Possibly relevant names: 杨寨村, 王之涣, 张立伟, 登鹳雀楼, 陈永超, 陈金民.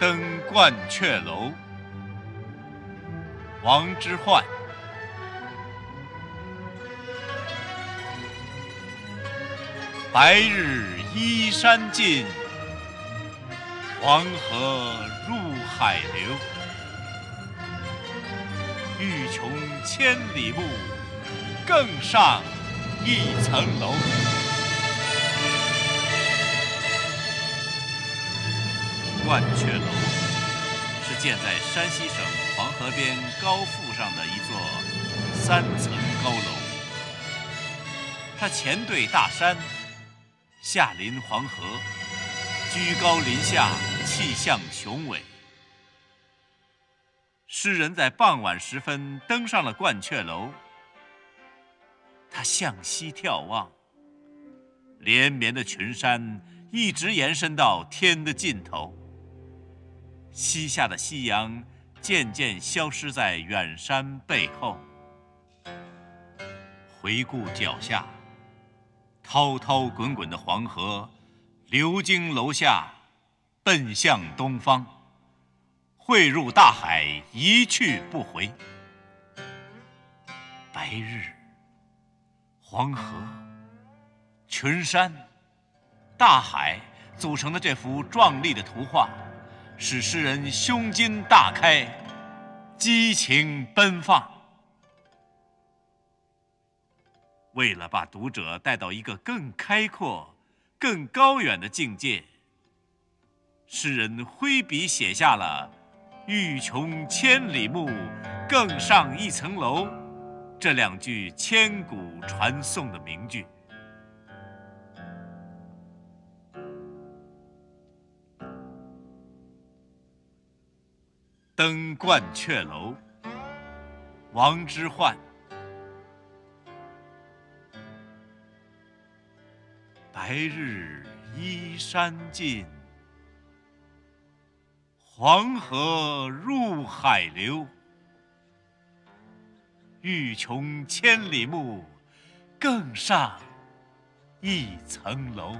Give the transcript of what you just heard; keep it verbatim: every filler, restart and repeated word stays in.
登鹳雀楼，王之涣。白日依山尽，黄河入海流。欲穷千里目，更上一层楼。 鹳雀楼是建在山西省黄河边高阜上的一座三层高楼，它前对大山，下临黄河，居高临下，气象雄伟。诗人在傍晚时分登上了鹳雀楼，他向西眺望，连绵的群山一直延伸到天的尽头。 西下的夕阳渐渐消失在远山背后。回顾脚下，滔滔滚滚的黄河流经楼下，奔向东方，汇入大海，一去不回。白日、黄河、群山、大海组成的这幅壮丽的图画。 使诗人胸襟大开，激情奔放。为了把读者带到一个更开阔、更高远的境界，诗人挥笔写下了“欲穷千里目，更上一层楼”这两句千古传颂的名句。 登鹳雀楼，王之涣。白日依山尽，黄河入海流。欲穷千里目，更上一层楼。